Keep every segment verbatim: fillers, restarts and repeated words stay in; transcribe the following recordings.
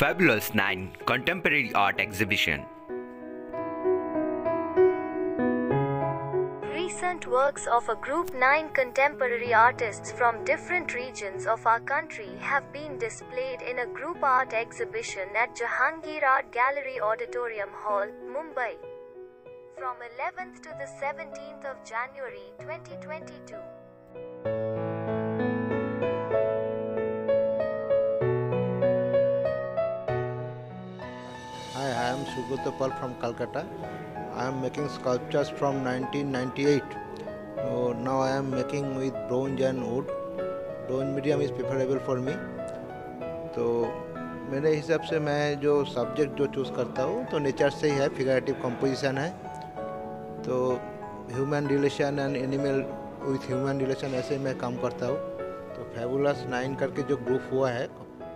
Fabulous nine Contemporary Art Exhibition. Recent works of a group nine contemporary artists from different regions of our country have been displayed in a group art exhibition at Jehangir Art Gallery Auditorium Hall, Mumbai, from eleventh to the seventeenth of January twenty twenty-two. Hi, I am Subrat Pal from Kolkata. I am making sculptures from nineteen ninety-eight. So now I am making with bronze and wood. Bronze medium is preferable for me. तो मेरे हिसाब से मैं जो subject जो choose करता हूँ तो नेचर से ही है, फिगरेटिव कंपोजिशन है, तो human relation and animal with human relation ऐसे मैं काम करता हूँ। तो फैबुलस नाइन करके जो ग्रुप हुआ है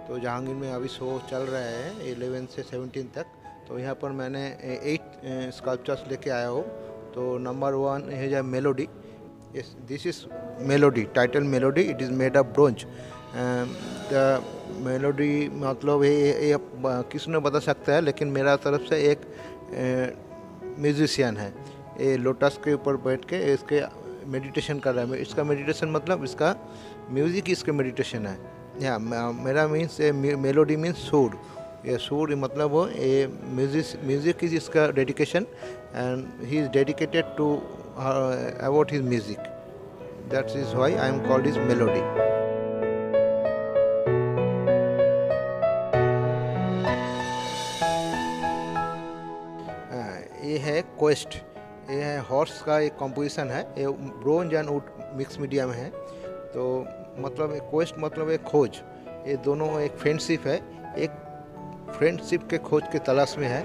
तो जहांगीर में अभी शो चल रहे हैं इलेवन से सेवनटीन तक, तो यहाँ पर मैंने एट स्कल्पचर्स लेके आया हूँ। तो नंबर वन है melody, this is melody, title melody, it is made of bronze. The melody मतलब ये किसी ने बता सकता है, लेकिन मेरा तरफ से एक म्यूजिशियन है, ये लोटस के ऊपर बैठ के इसके मेडिटेशन कर रहा है। इसका मेडिटेशन मतलब इसका म्यूज़िक, इसका मेडिटेशन है। या मेरा मीन्स मेलोडी मीन्स सूर, ये सूर मतलब वो ये म्यूजिक म्यूजिक इज इसका dedication and he is dedicated to about his music, that is why I am called is melody. ये है क्वेस्ट, ये है हॉर्स का एक कंपोजिशन है, ये bronze and wood mix media में है। तो मतलब क्वेस्ट मतलब एक खोज, ये दोनों एक फ्रेंडशिप है, एक फ्रेंडशिप के खोज के तलाश में है।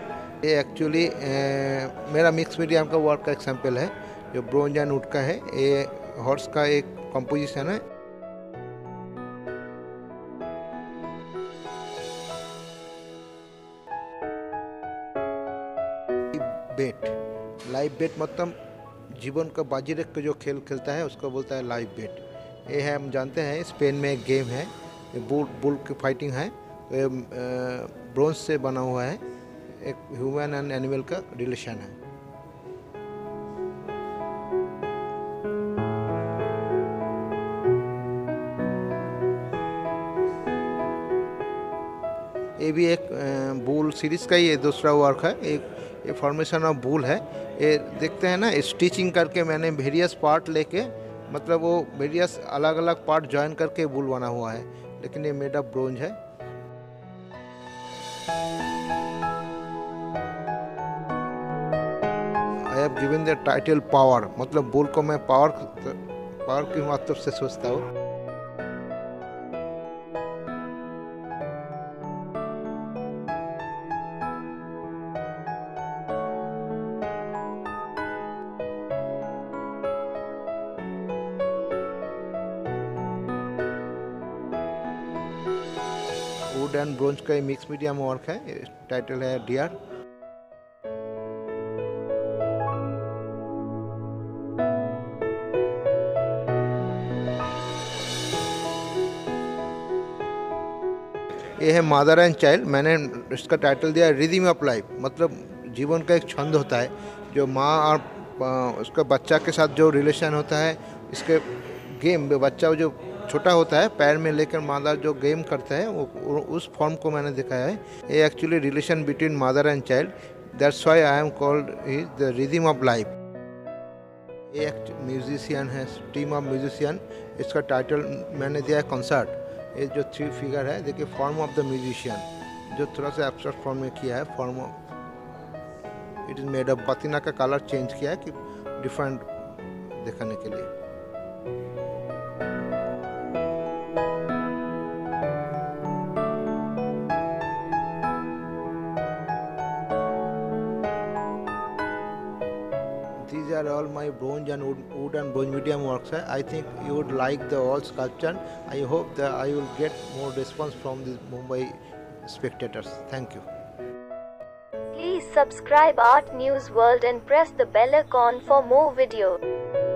ये एक्चुअली मेरा मिक्स मीडिया का वर्क का एग्जाम्पल है जो ब्रोंज एंड वुड का है, ये हॉर्स का एक कंपोजिशन है। बेट, लाइव बेट मतलब जीवन का बाजी रख के जो खेल खेलता है उसको बोलता है लाइव बेट। ये है, हम जानते हैं स्पेन में एक गेम है, बुल बुल की फाइटिंग है, ये ब्रोंज से बना हुआ है, एक ह्यूमन एंड एनिमल का रिलेशन है। ये भी एक बुल सीरीज का ही दूसरा वर्क है, एक ये फॉर्मेशन ऑफ बुल है। ये देखते हैं ना, स्टिचिंग करके मैंने वेरियस पार्ट लेके मतलब वो वेरियस अलग अलग पार्ट ज्वाइन करके बुल बना हुआ है, लेकिन ये मेड ऑफ ब्रोंज है। I have given the title power, मतलब बुल को मैं पावर पावर के मतलब से सोचता हूँ। वुड एंड ब्रोंज का मिक्स मीडियम वर्क है, टाइटल है डियर। ये है मदर एंड चाइल्ड, मैंने इसका टाइटल दिया रिदम ऑफ लाइफ, मतलब जीवन का एक छंद होता है जो माँ और उसका बच्चा के साथ जो रिलेशन होता है। इसके गेम बच्चा जो छोटा होता है पैर में लेकर मादा जो गेम करता है वो उस फॉर्म को मैंने दिखाया है। ये actually relation between mother and child, that's why I am called is the rhythm of life. ये एक म्यूजिशियन है, टीम ऑफ म्यूजिशियन, इसका टाइटल मैंने दिया है कंसर्ट। ये जो थ्री फिगर है देखिए, फॉर्म ऑफ द म्यूजिशियन जो थोड़ा सा एब्स्ट्रैक्ट फॉर्म में किया है, form of it is made of, patina का कलर चेंज किया है कि डिफरेंट दिखाने के लिए। These are all my bronze and wood, wood and bronze medium works. I think you would like the all sculpture. I hope that I will get more response from these Mumbai spectators. Thank you. Please subscribe Art News World and press the bell icon for more videos.